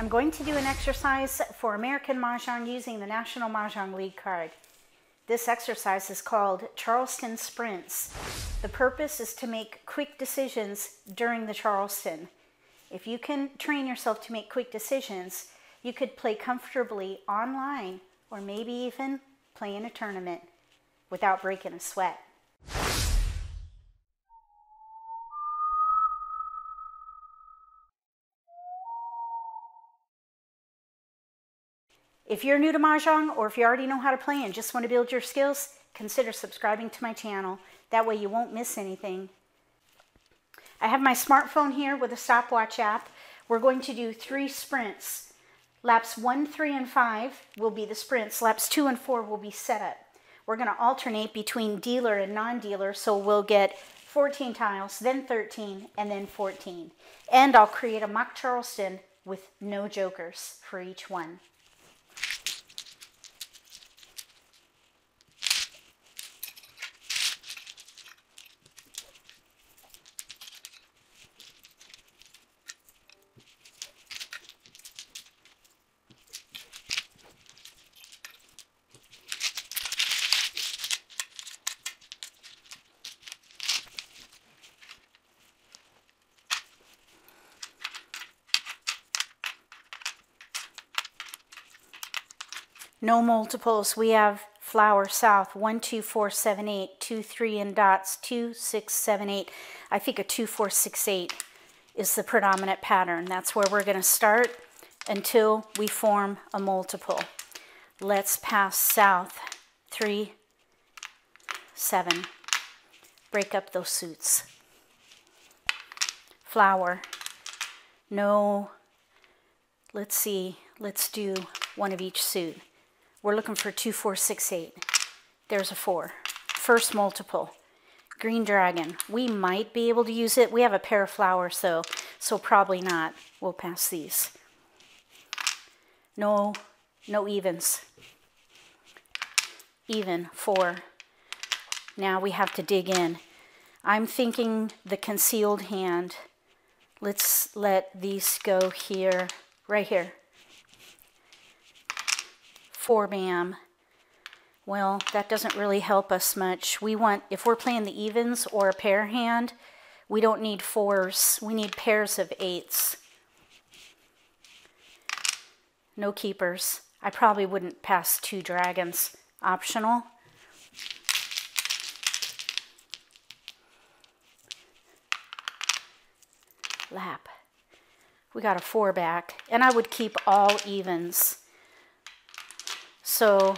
I'm going to do an exercise for American Mahjong using the National Mah Jongg League card. This exercise is called Charleston Sprints. The purpose is to make quick decisions during the Charleston. If you can train yourself to make quick decisions, you could play comfortably online or maybe even play in a tournament without breaking a sweat. If you're new to Mahjong or if you already know how to play and just want to build your skills, consider subscribing to my channel. That way you won't miss anything. I have my smartphone here with a stopwatch app. We're going to do 3 sprints. Laps 1, 3, and 5 will be the sprints. Laps 2 and 4 will be setup. We're going to alternate between dealer and non-dealer, so we'll get 14 tiles, then 13, and then 14. And I'll create a mock Charleston with no jokers for each one. No multiples. We have flower south 1, 2, 4, 7, 8, 2, 3 in dots 2, 6, 7, 8. I think a 2, 4, 6, 8 is the predominant pattern. That's where we're going to start until we form a multiple. Let's pass south 3, 7. Break up those suits. Flower. No. Let's see. Let's do one of each suit. We're looking for 2, 4, 6, 8. There's a 4. First multiple. Green dragon. We might be able to use it. We have a pair of flowers though, so probably not. We'll pass these. No, no evens. Even 4. Now we have to dig in. I'm thinking the concealed hand. Let's let these go here, right here. 4 bam. Well, that doesn't really help us much. We want, if we're playing the evens or a pair hand, we don't need 4s. We need pairs of 8s. No keepers. I probably wouldn't pass 2 dragons. Optional. Lap. We got a 4 back. And I would keep all evens. So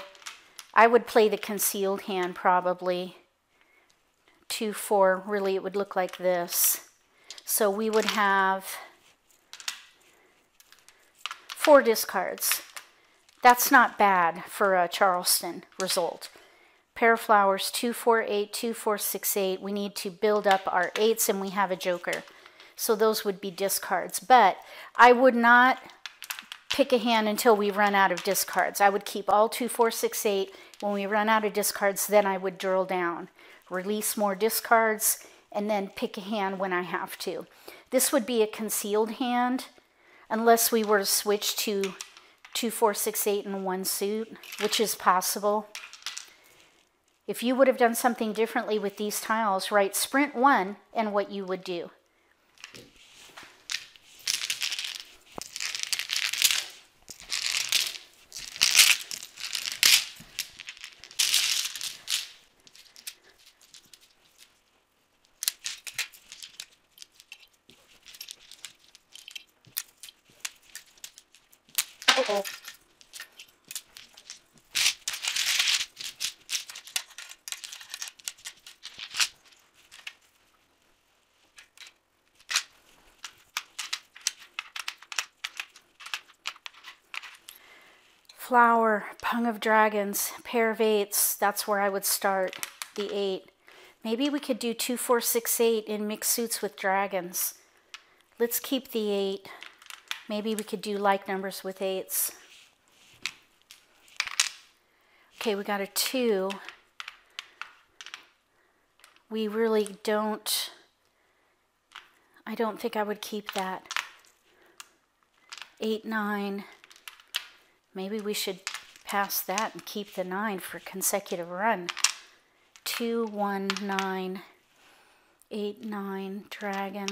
I would play the concealed hand probably. 2, 4, really it would look like this. So we would have 4 discards. That's not bad for a Charleston result. Pair of flowers, 2, 4, 8, 2, 4, 6, 8. We need to build up our 8s and we have a joker. So those would be discards, but I would not pick a hand until we run out of discards. I would keep all 2, 4, 6, 8. When we run out of discards, then I would drill down, release more discards, and then pick a hand when I have to. This would be a concealed hand, unless we were to switch to 2, 4, 6, 8 in one suit, which is possible. If you would have done something differently with these tiles, write sprint 1 and what you would do. Flower, pung of dragons, pair of 8s. That's where I would start, the 8. Maybe we could do 2, 4, 6, 8 in mixed suits with dragons. Let's keep the 8. Maybe we could do like numbers with 8s. Okay, we got a 2. We really don't, I don't think I would keep that. 8, 9. Maybe we should pass that and keep the 9 for consecutive run. 2, 1, 9, 8, 9, dragon.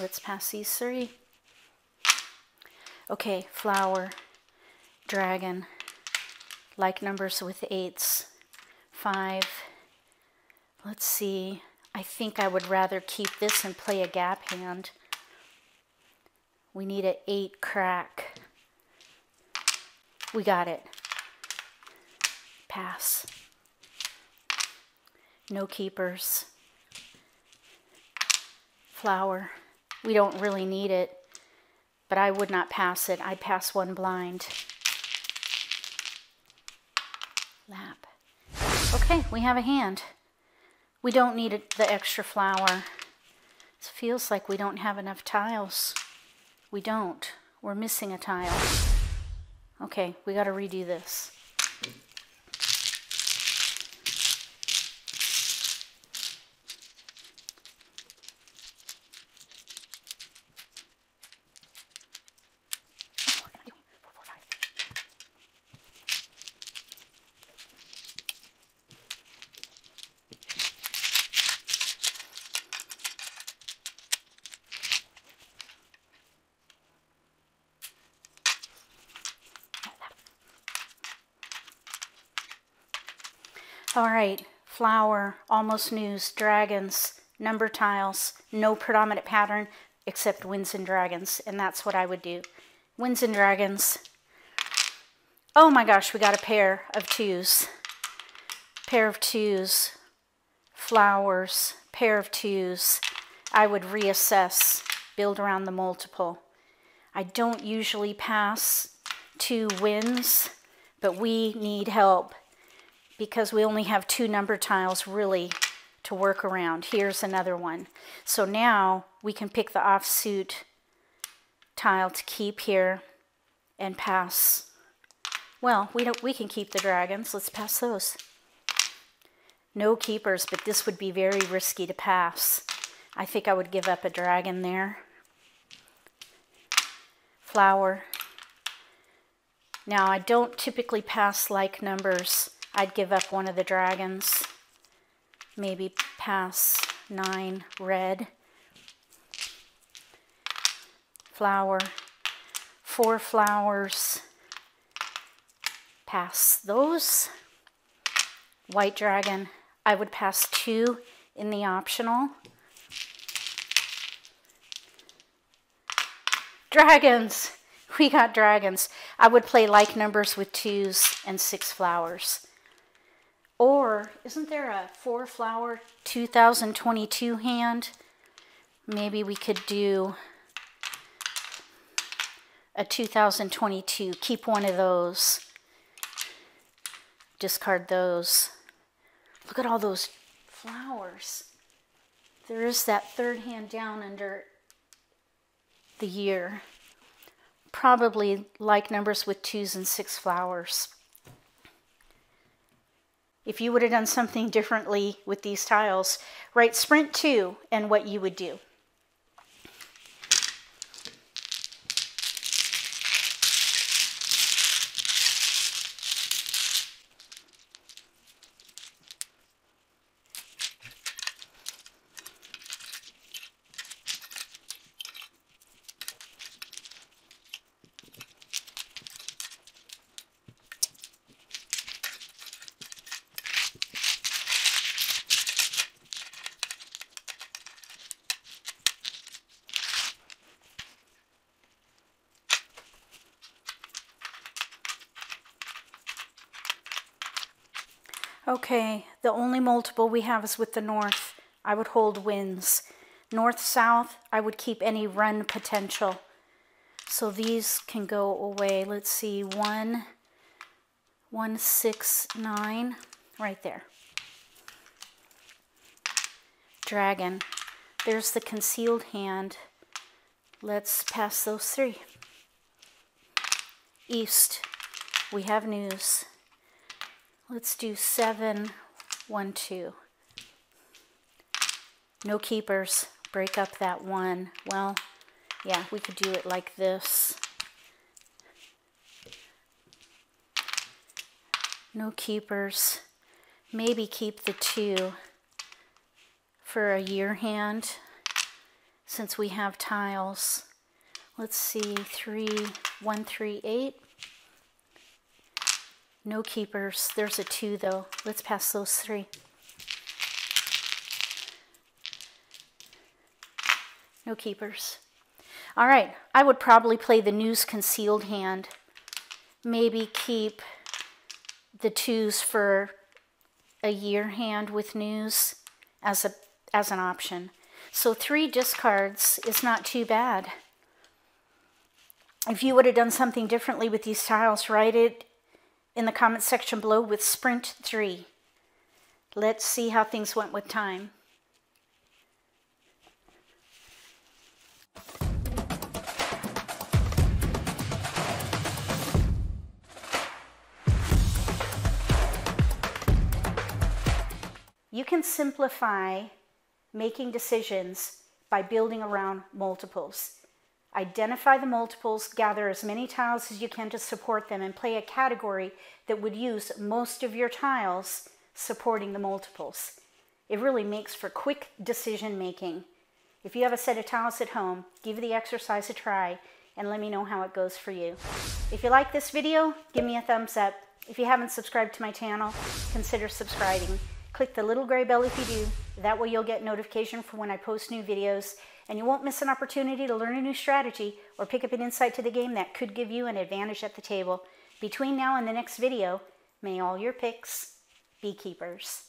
Let's pass these 3. Okay, flower, dragon, like numbers with 8s. 5, let's see. I think I would rather keep this and play a gap hand. We need an 8 crack. We got it. Pass. No keepers. Flower. We don't really need it, but I would not pass it. I'd pass one blind. Lap. Okay, we have a hand. We don't need the extra flower. It feels like we don't have enough tiles. We don't. We're missing a tile. Okay, we got to redo this. All right, flower, almost news, dragons, number tiles, no predominant pattern except winds and dragons, and that's what I would do. Winds and dragons. Oh my gosh, we got a pair of 2s. Pair of 2s, flowers, pair of 2s. I would reassess, build around the multiple. I don't usually pass 2 winds, but we need help, because we only have 2 number tiles really to work around. Here's another one. So now we can pick the offsuit tile to keep here and pass. Well, we can keep the dragons. Let's pass those. No keepers, but this would be very risky to pass. I think I would give up a dragon there. Flower. Now I don't typically pass like numbers. I'd give up one of the dragons, maybe pass 9 red, flower, 4 flowers, pass those, white dragon, I would pass 2 in the optional, dragons, we got dragons, I would play like numbers with 2s and 6 flowers. Or, isn't there a 4 flower 2022 hand? Maybe we could do a 2022. Keep one of those. Discard those. Look at all those flowers. There is that 3rd hand down under the year. Probably like numbers with 2s and 6 flowers. If you would have done something differently with these tiles, write Sprint 2 and what you would do. Okay, the only multiple we have is with the north. I would hold winds. North-south, I would keep any run potential. So these can go away. Let's see, 1, 1, 6, 9, right there. Dragon. There's the concealed hand. Let's pass those 3. East, we have news. Let's do 7, 1, 2. No keepers. Break up that 1. Well, yeah, we could do it like this. no keepers. Maybe keep the two for a year hand since we have tiles. Let's see, 3, 1, 3, 8. No keepers. There's a 2 though. Let's pass those 3. No keepers. All right, I would probably play the noose concealed hand. Maybe keep the 2s for a year hand with noose as an option. So 3 discards is not too bad. If you would have done something differently with these tiles, write it in the comment section below with Sprint 3. Let's see how things went with time. You can simplify making decisions by building around multiples. Identify the multiples, gather as many tiles as you can to support them, and play a category that would use most of your tiles supporting the multiples. It really makes for quick decision making. If you have a set of tiles at home, give the exercise a try and let me know how it goes for you. If you like this video, give me a thumbs up. If you haven't subscribed to my channel, consider subscribing. Click the little gray bell if you do. That way you'll get notification for when I post new videos, and you won't miss an opportunity to learn a new strategy or pick up an insight to the game that could give you an advantage at the table. Between now and the next video, may all your picks be keepers.